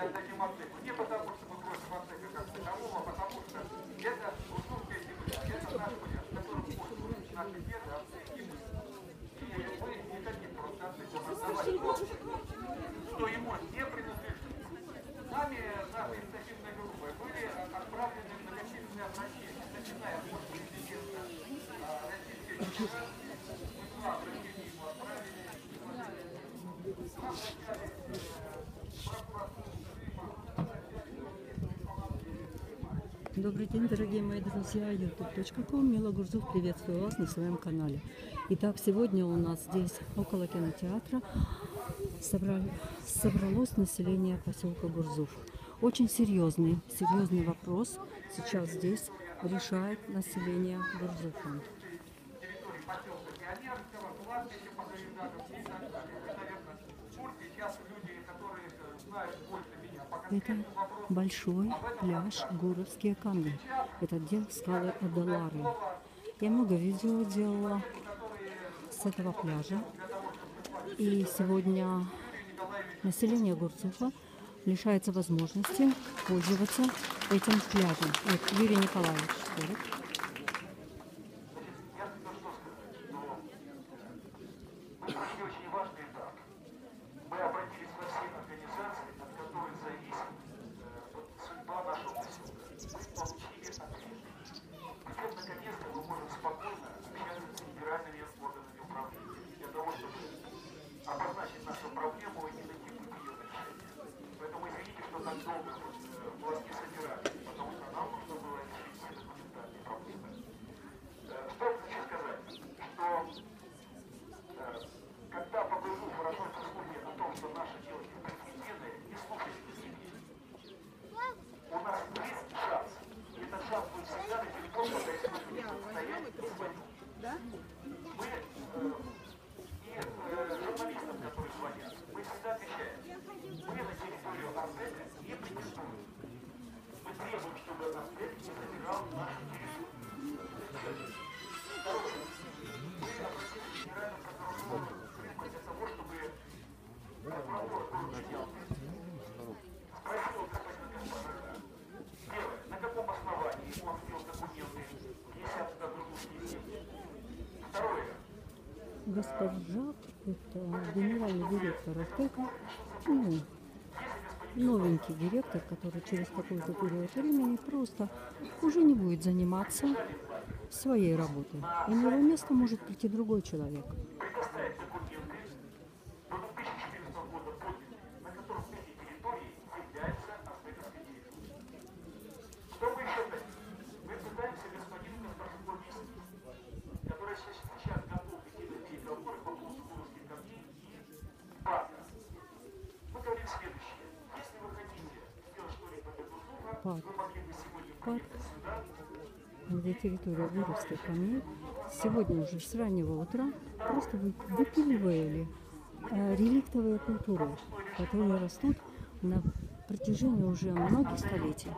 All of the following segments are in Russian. отдадим Артеку. Не потому, что мы просим Артека как такового, а потому, что это русская земля, это наш поля, которым пользуются наши деды, отцы и мы. И мы не хотим просто Артеку отдавать что ему не принадлежит. Нами, наша инициативная группа, были отправлены многочисленные обращения, начиная от президента Российской Федерации, мы туда его отправили, нам начали прокуратуру Крыма, Добрый день, дорогие мои друзья, youtube.com, Мила Гурзуф, приветствую вас на своем канале. Итак, сегодня у нас здесь, около кинотеатра, собралось население поселка Гурзуф. Очень серьезный вопрос сейчас здесь решает население Гурзуфа. Это большой пляж Гуровские камни. Это отдел скалы Адалары. Я много видео делала с этого пляжа. И сегодня население Гурзуфа лишается возможности пользоваться этим пляжем. Вот, Юрий Николаевич скажет. Госпожа, это генеральный директор Артека, новенький директор, который через какой-то период времени просто уже не будет заниматься своей работой. И на его место может прийти другой человек. Для территории Гуровских камней сегодня уже с раннего утра просто выпиливали реликтовые культуры, которые растут на протяжении уже многих столетий.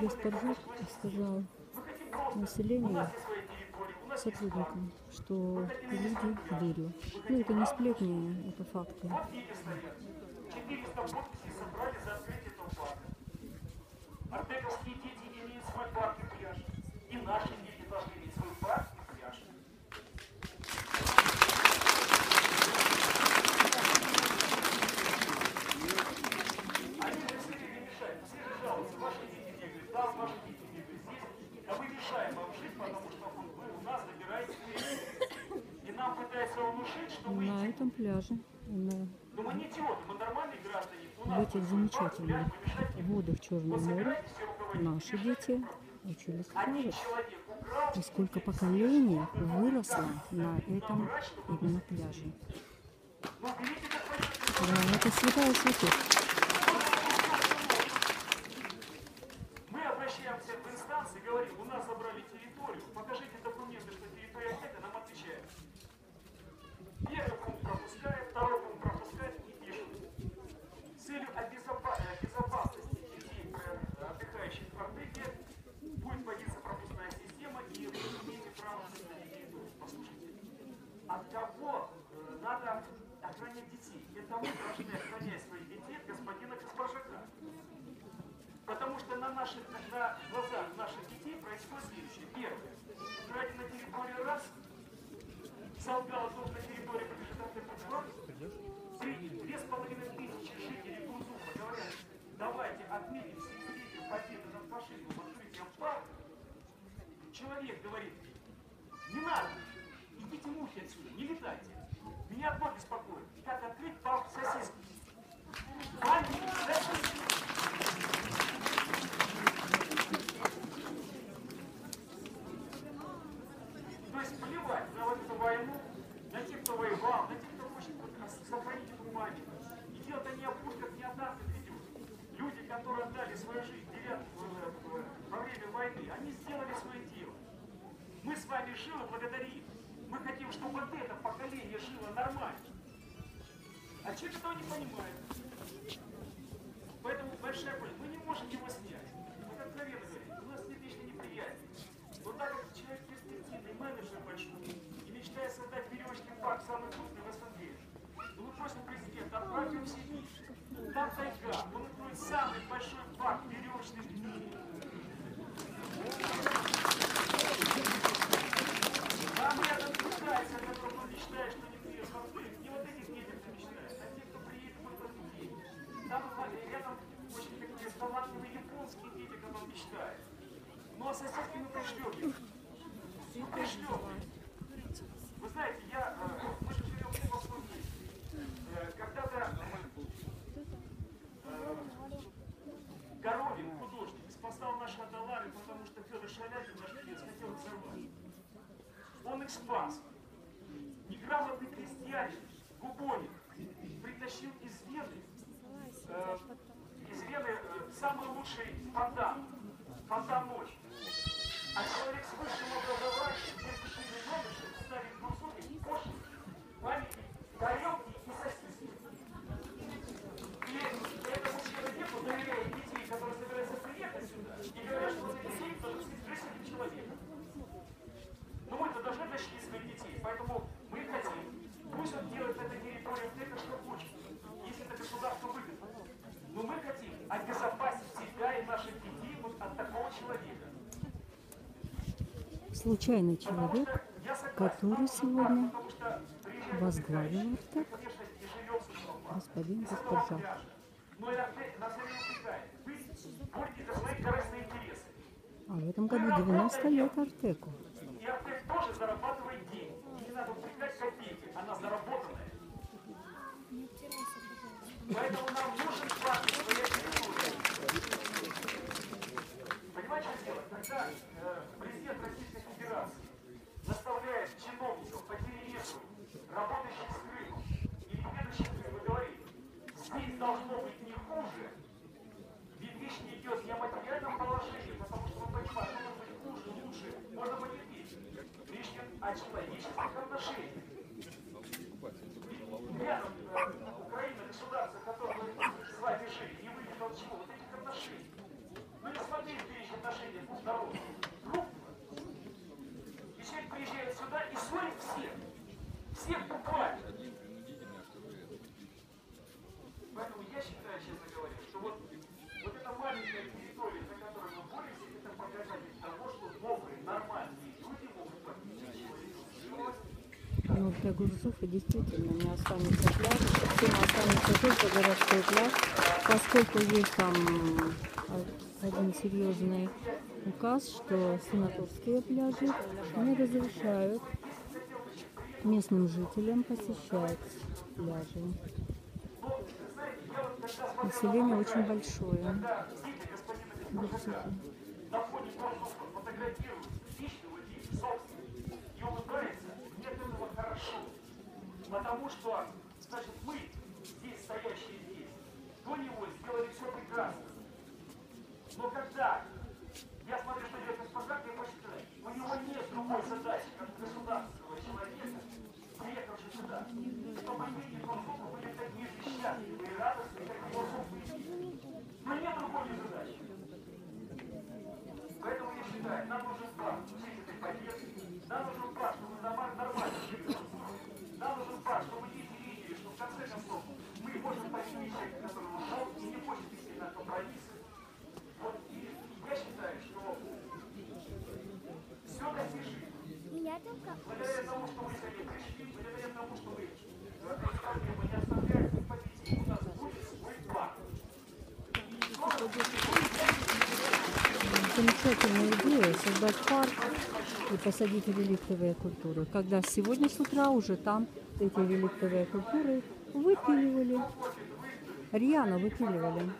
Госпожа сказал населению, сотрудникам, что люди верят. Ну, это не сплетни, это факты. На этом пляже, в этих замечательных водах Черного моря наши дети учились плавать. И сколько поколений выросло на этом именно пляже. Да, это святая святых. на наших глазах наших детей происходит следующее. Первое. Врать на территорию раз, солгал тут на территории промежуточный прокурор. 2500 жителей Гурзуфа говорят, давайте отменим семилетию победу над фашизмом открытием парка. Человек говорит, не надо, идите мухи отсюда, не летайте. Меня одно беспокоит, как открыть парк сосиски. Маленькие сосиски. То есть плевать на вот эту войну, на тех, кто воевал, на тех, кто хочет сохранить эту магию. И дело-то не о пушках, не о танках идет. Люди, которые отдали свою жизнь во время войны, они сделали свое дело. Мы с вами живы благодаря им. Мы хотим, чтобы вот это поколение жило нормально. А человек этого не понимает. Поэтому большая боль. Мы не можем его снять. Мы откровенно говорим, у нас нет личной неприятности. Но так как человек перспективный, менеджер большой, и мечтает создать веревочный парк, самый крупный в СНГ, то мы просим президента, отправьте его в Сибирь. Там Тайган, он откроет самый большой парк веревочный в мире. Там рядом мечтается, о котором он мечтает, что не приедет. Не вот этих денег не мечтает, а те, кто приедет, будут разлететь. Там рядом очень такие талантливые японские дети, которые он мечтает. Но соседки мы пришлёпим. Мы пришлёпим. Вы знаете, мы же живем в прошлом месте. Когда-то Горовин, художник, спасал наши Адалары, потому что Федор Шаляпин, наш певец, хотел их взорвать. Он их спас. Неграмотный крестьянин, губоник, притащил из Вены самый лучший фонтан Мощь. А человек с высшим образованием, где душевный номер, ставит кусок, кошек, памятник, тарелки и сосиски. И этому человеку доверяют детей, которые собираются приехать сюда, и говорят, что вот эти дети должны жить этим человеком. Но мы-то должны защитить своих детей, поэтому мы хотим, пусть он делает на этой территории Артека, что хочет, если это государство выгодно. Но мы хотим обезопасить себя и наших детей вот от такого человека. Случайный человек, который сегодня возглавил Артек, господин Коспашака. Но Артек нас не убегает. Вы будете за свои корыстные интересы. А в этом году 90 лет Артеку. И Артек тоже зарабатывает деньги. Не надо упрекать копейки, она заработанная. Поэтому нам нужен факт, что я перекрою. Понимаете, что дело? Когда президент Российской Федерации заставляет чиновников по деревьям, работающих с Крымом, или ведущих Крымом, говорит, здесь должно быть не хуже, ведь речь не идет не о материальном положении, потому что мы понимаем, что может быть хуже, лучше, можно потерпеть. Речь идет о человеческих отношениях. Ведь рядом Украина, государство, которое мы с вами жили, не выйдет от чего, вот этих отношений. Мы не смотрели перечень отношений двух народов. Крупно. И человек приезжает сюда и ссорит всех. Всех буквально. Поэтому я считаю, честно говоря, что вот эта маленькая территория, на которой мы боремся, это показатель того, что добрые, нормальные люди могут поднять человека. Но для Гурзуфа действительно не останется пляж, всем останется только городской пляж, поскольку есть там один серьезный указ, что санаторские пляжи не разрешают местным жителям посещать пляжи. Население очень большое. На фоне Гурзуфа фотографируют личного и собственного. И улыбается, нет этого хорошо. Потому что, значит, мы, здесь стоящие здесь, до него сделали все прекрасно. Но когда я смотрю, что идет госпожа, я хочу сказать, у него нет другой задачи, как государственного человека, приехавшего сюда, чтобы люди Гурзуфа были такие же счастливые и радостные, как Гурзуфа. Но нет другой задачи. Поэтому я считаю, нам нужен план всей этой поддержки, нам нужен план, чтобы дома нормально жили, нам нужен план, чтобы дети видели, что в конце концов мы можем пойти человека, который ушел и не хочет идти на то. благодаря тому, что мы сегодня пришли, благодаря тому, что мы не оставляем победить, у нас будет два. Замечательная идея создать парк и посадить реликтовые культуры. Когда сегодня с утра уже там эти реликтовые культуры выпиливали, рьяно выпиливали.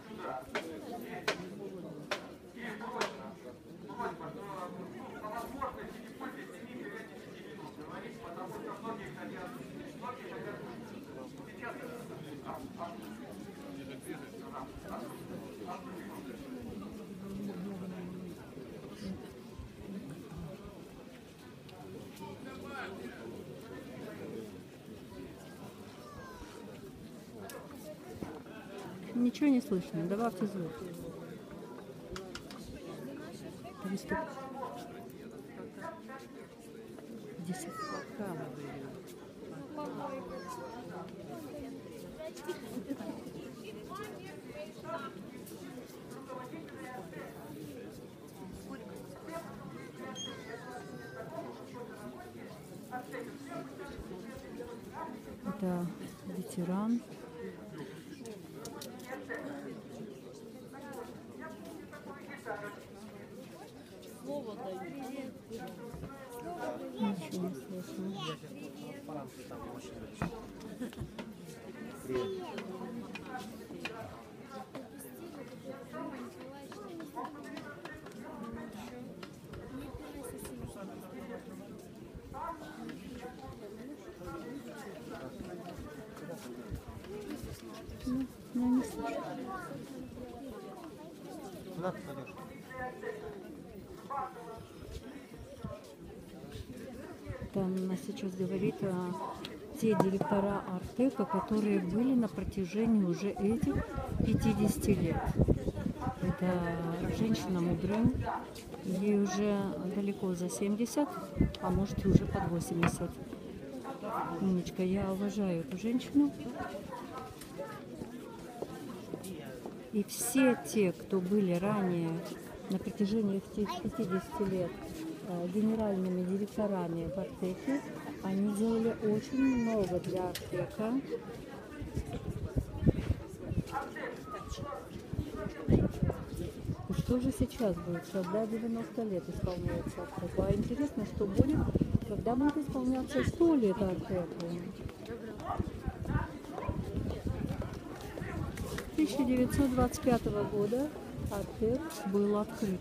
Ничего не слышно, добавьте звук. Это ветеран. Куда ты пойдешь? Там она сейчас говорит о те директора Артека, которые были на протяжении уже этих 50 лет. Это женщина мудрая, ей уже далеко за 70, а может и уже под 80. Ниночка, я уважаю эту женщину. И все те, кто были ранее на протяжении этих 50 лет генеральными директорами в Артеке, они делали очень много для Артека. И что же сейчас будет, когда 90 лет исполняется Артеку? А интересно, что будет, когда будет исполняться 100 лет Артеку? 1925 года Артек был открыт.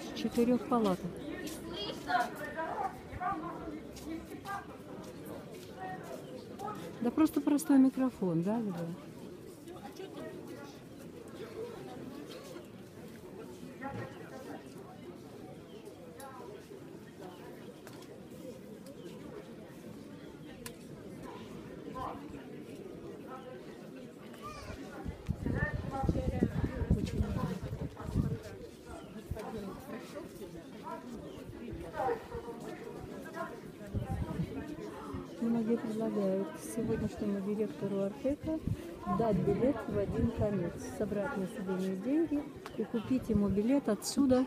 С 4 палаток. Да просто простой микрофон, да, Люба? Предлагают сегодняшнему директору Артека дать билет в один конец, собрать на себе деньги и купить ему билет отсюда,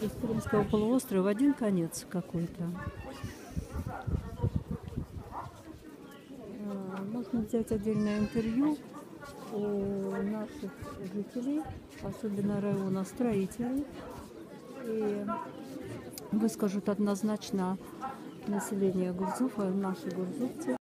из Крымского полуострова, в один конец какой-то. Можно взять отдельное интервью у наших жителей, особенно района строителей, и выскажут однозначно население Гурзуфа, наши гурзуфцы.